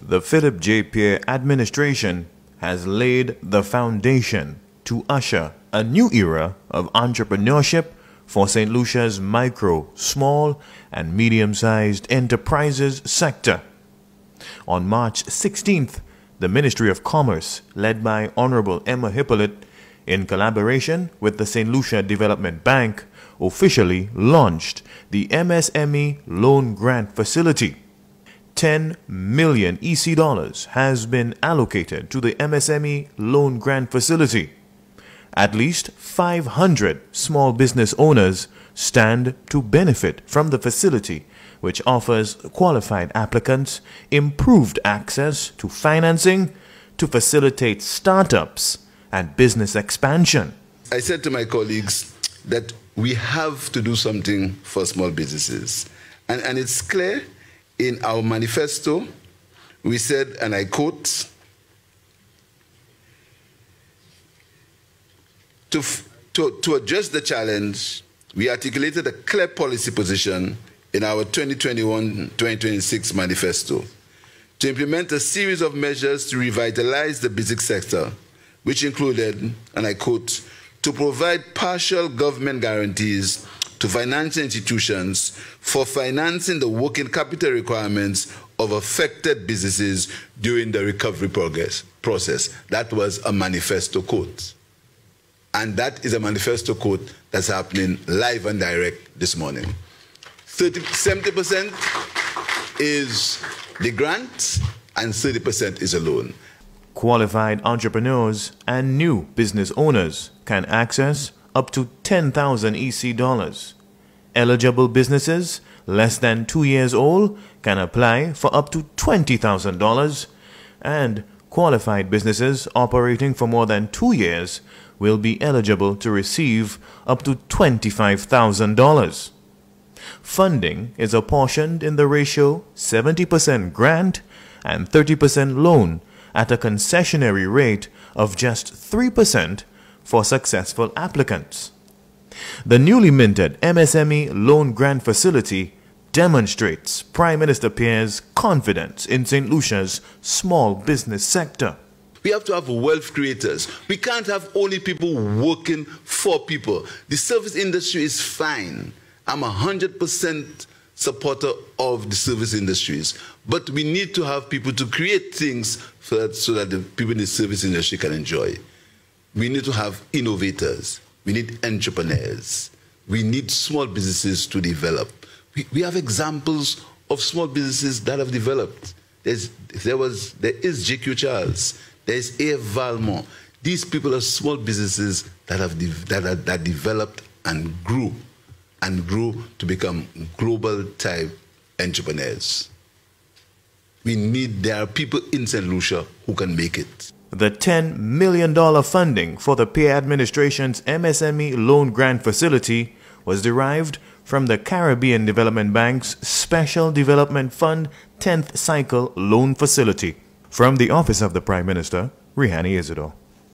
The Philip J. Pierre administration has laid the foundation to usher a new era of entrepreneurship for St. Lucia's micro, small, and medium-sized enterprises sector. On March 16th, the Ministry of Commerce, led by Honorable Emma Hippolyte, in collaboration with the St. Lucia Development Bank, officially launched the MSME Loan Grant Facility. $10 million has been allocated to the MSME Loan Grant Facility. At least 500 small business owners stand to benefit from the facility, which offers qualified applicants improved access to financing to facilitate startups and business expansion. I said to my colleagues that we have to do something for small businesses. And it's clear in our manifesto, we said, and I quote, To address the challenge, we articulated a clear policy position in our 2021-2026 manifesto to implement a series of measures to revitalize the business sector, which included, and I quote, to provide partial government guarantees to financial institutions for financing the working capital requirements of affected businesses during the recovery process. That was a manifesto quote. And that is a manifesto quote that's happening live and direct this morning. 70% is the grant and 30% is a loan. Qualified entrepreneurs and new business owners can access up to $10,000. Eligible businesses less than 2 years old can apply for up to $20,000, and qualified businesses operating for more than 2 years will be eligible to receive up to $25,000. Funding is apportioned in the ratio 70% grant and 30% loan at a concessionary rate of just 3% for successful applicants. The newly minted MSME Loan Grant Facility demonstrates Prime Minister Pierre's confidence in St. Lucia's small business sector. We have to have wealth creators. We can't have only people working for people. The service industry is fine. I'm 100% supporter of the service industries. But we need to have people to create things so that the people in the service industry can enjoy. We need to have innovators. We need entrepreneurs. We need small businesses to develop. We have examples of small businesses that have developed. There is JQ Charles. There is AF Valmont. These people are small businesses that developed and grew to become global type entrepreneurs. There are people in St. Lucia who can make it. The $10 million funding for the Pierre administration's MSME Loan Grant Facility was derived from the Caribbean Development Bank's Special Development Fund 10th Cycle Loan Facility. From the Office of the Prime Minister, Rihanni Isidore.